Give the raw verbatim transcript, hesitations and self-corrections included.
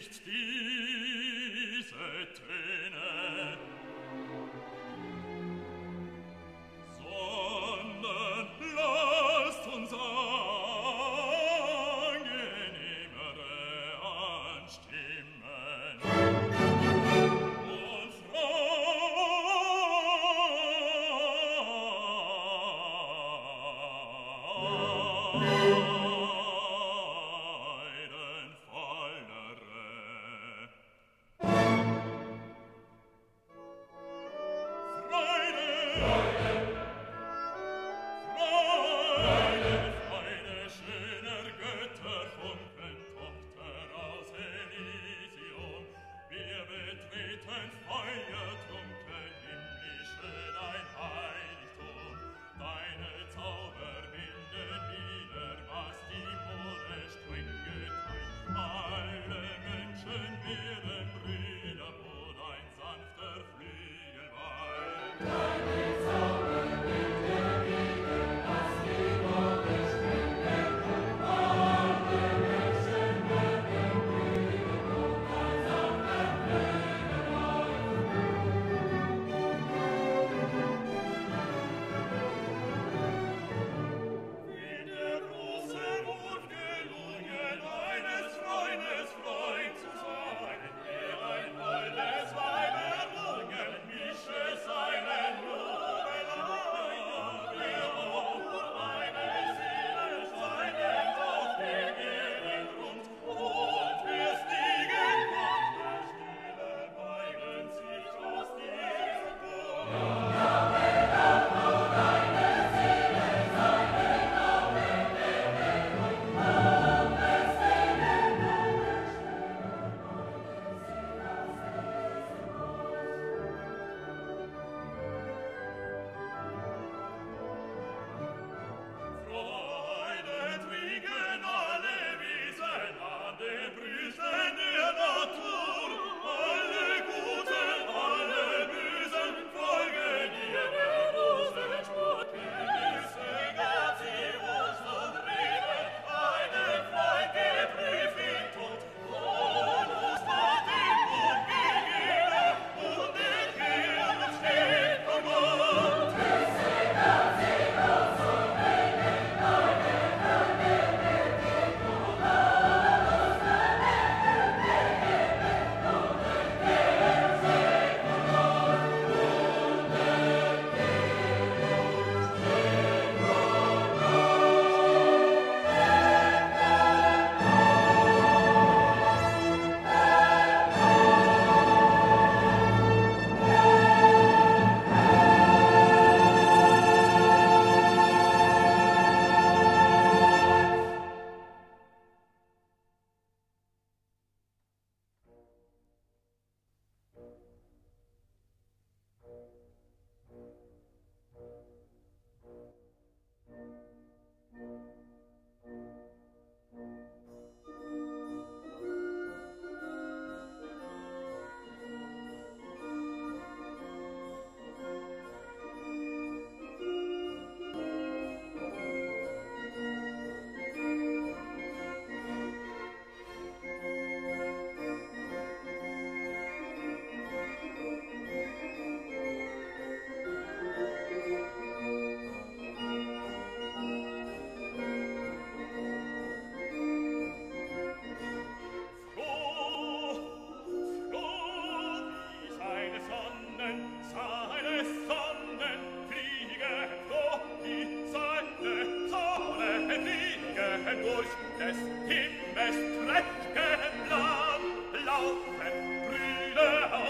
nicht diese Töne, sondern lasst uns angenehmere anstimmen und Freude. Himmels Trächtenland laufen Brüder auf.